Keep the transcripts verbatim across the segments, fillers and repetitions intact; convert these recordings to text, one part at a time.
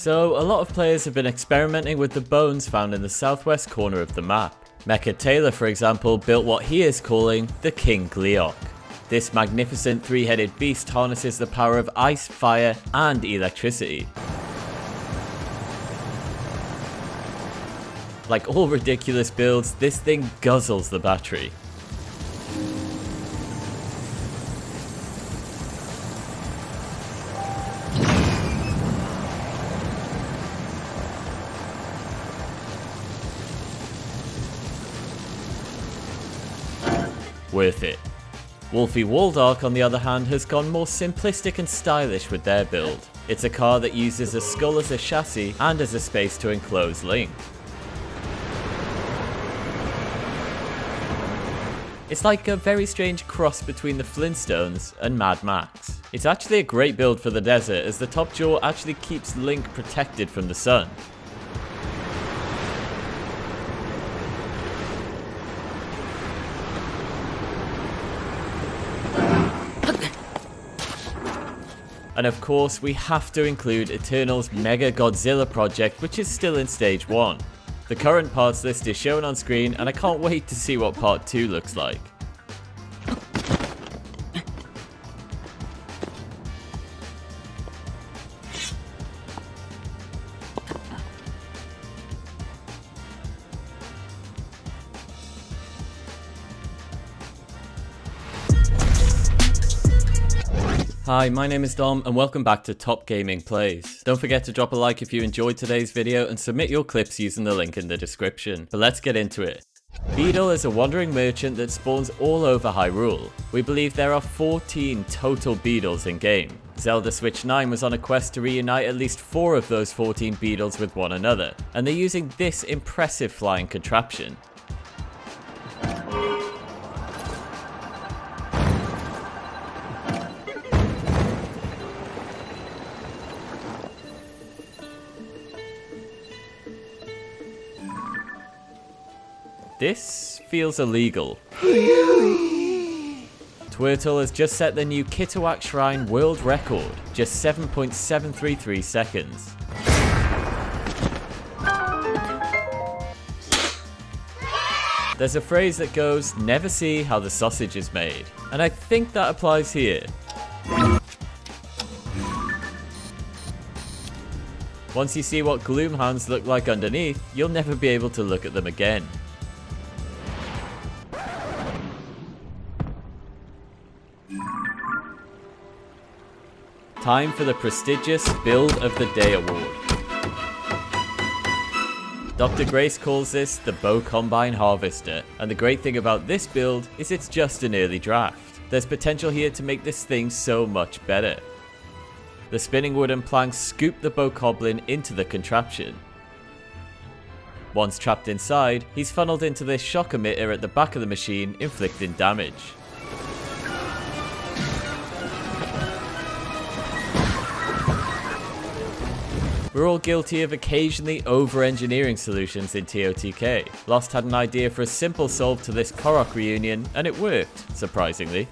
So a lot of players have been experimenting with the bones found in the southwest corner of the map. Mecha Taylor, for example, built what he is calling the King Gleok. This magnificent three-headed beast harnesses the power of ice, fire and electricity. Like all ridiculous builds, this thing guzzles the battery. Worth it. Wolfie Waldark, on the other hand, has gone more simplistic and stylish with their build. It's a car that uses a skull as a chassis and as a space to enclose Link. It's like a very strange cross between the Flintstones and Mad Max. It's actually a great build for the desert, as the top jaw actually keeps Link protected from the sun. And of course, we have to include Eternal's Mega Godzilla project, which is still in stage one. The current parts list is shown on screen, and I can't wait to see what part two looks like. Hi, my name is Dom and welcome back to Top Gaming Plays. Don't forget to drop a like if you enjoyed today's video and submit your clips using the link in the description. But let's get into it. Beetle is a wandering merchant that spawns all over Hyrule. We believe there are fourteen total Beetles in game. Zelda Switch nine was on a quest to reunite at least four of those fourteen Beetles with one another, and they're using this impressive flying contraption. This feels illegal. Twirtle has just set the new Kitowak Shrine world record, just seven point seven three three seconds. There's a phrase that goes, "Never see how the sausage is made," and I think that applies here. Once you see what gloomhounds look like underneath, you'll never be able to look at them again. Time for the prestigious Build of the Day award. Doctor Grace calls this the Bow Combine Harvester, and the great thing about this build is it's just an early draft. There's potential here to make this thing so much better. The spinning wooden planks scoop the Bow Goblin into the contraption. Once trapped inside, he's funneled into this shock emitter at the back of the machine, inflicting damage. We're all guilty of occasionally over-engineering solutions in T O T K. Lost had an idea for a simple solve to this Korok reunion, and it worked, surprisingly.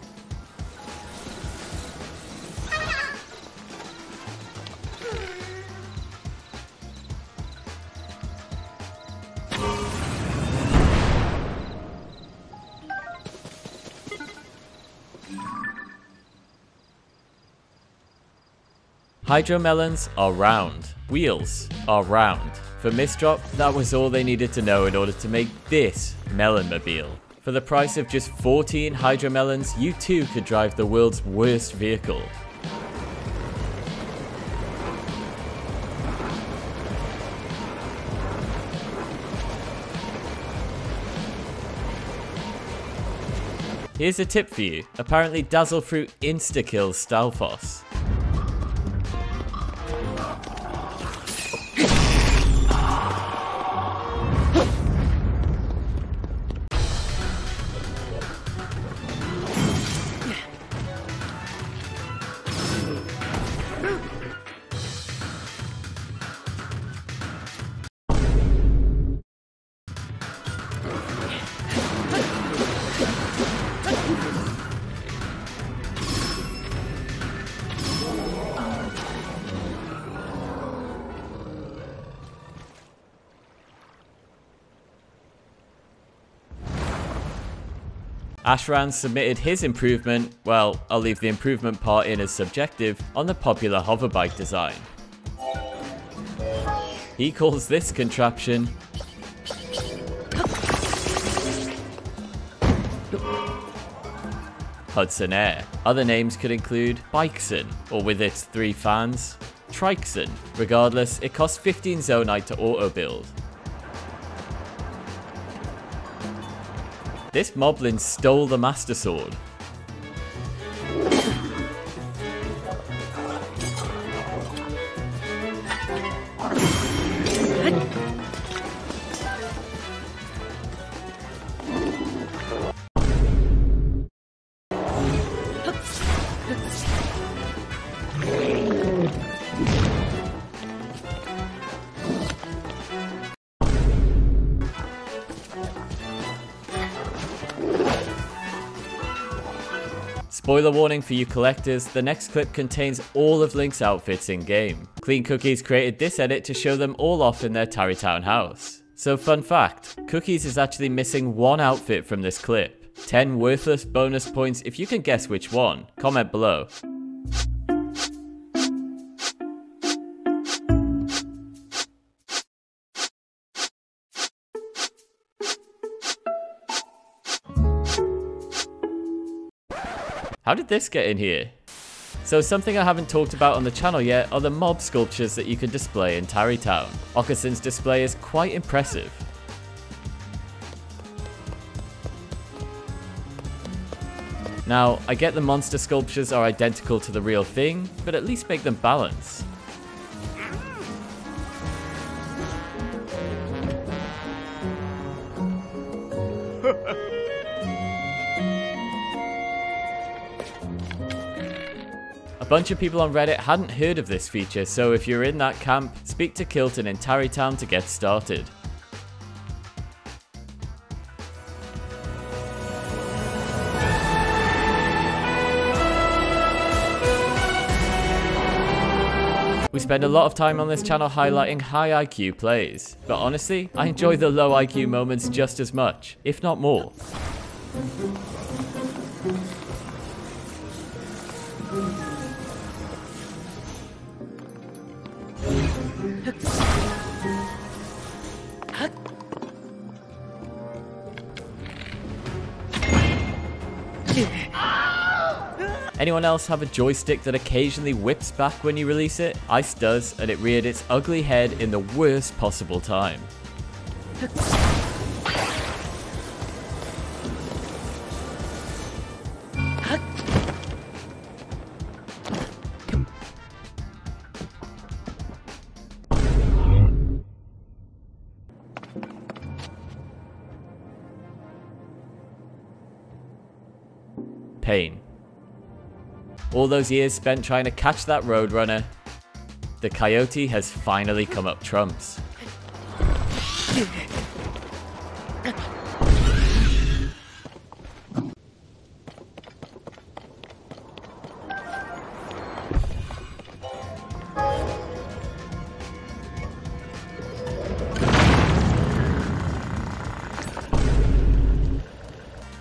Hydromelons are round. Wheels are round. For Mistrop, that was all they needed to know in order to make this melon-mobile. For the price of just fourteen Hydromelons, you too could drive the world's worst vehicle. Here's a tip for you. Apparently Dazzlefruit insta-kills Stalfos. Ashran submitted his improvement, well, I'll leave the improvement part in as subjective, on the popular hoverbike design. He calls this contraption Hudson Air. Other names could include Bikeson, or with its three fans, Trixon. Regardless, it costs fifteen Zonite to auto-build. This Moblin stole the Master Sword. Spoiler warning for you collectors, the next clip contains all of Link's outfits in-game. Clean Cookies created this edit to show them all off in their Tarrytown house. So fun fact, Cookies is actually missing one outfit from this clip. ten worthless bonus points if you can guess which one. Comment below. How did this get in here? So something I haven't talked about on the channel yet are the mob sculptures that you can display in Tarrytown. Ocasin's display is quite impressive. Now, I get the monster sculptures are identical to the real thing, but at least make them balance. A bunch of people on Reddit hadn't heard of this feature, so if you're in that camp, speak to Kilton in Tarrytown to get started. We spend a lot of time on this channel highlighting high I Q plays, but honestly, I enjoy the low I Q moments just as much, if not more. Anyone else have a joystick that occasionally whips back when you release it? Ice does, and it reared its ugly head in the worst possible time. Pain. All those years spent trying to catch that roadrunner, the coyote has finally come up trumps.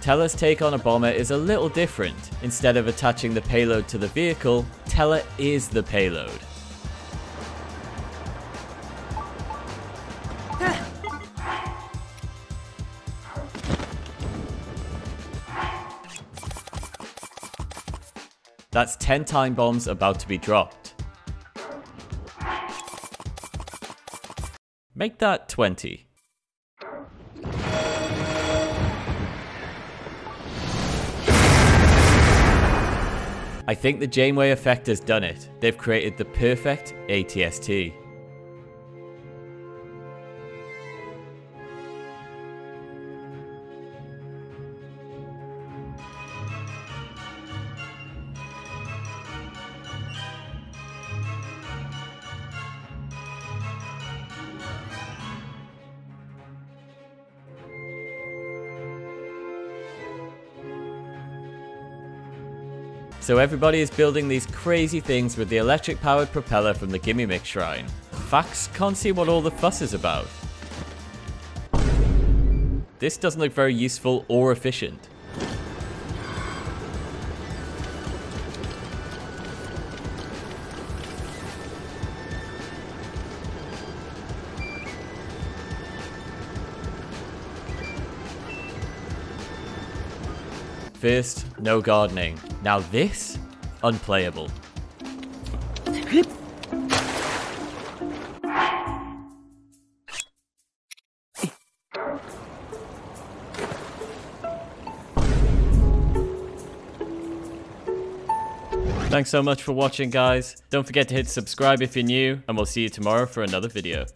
Teller's take on a bomber is a little different. Instead of attaching the payload to the vehicle, Teller is the payload. That's ten time bombs about to be dropped. Make that twenty. I think the Janeway effect has done it. They've created the perfect A T S T. So everybody is building these crazy things with the electric powered propeller from the Gimme Mix Shrine. Facts can't see what all the fuss is about. This doesn't look very useful or efficient. fist, no gardening. Now this, unplayable. Thanks so much for watching, guys. Don't forget to hit subscribe if you're new, and we'll see you tomorrow for another video.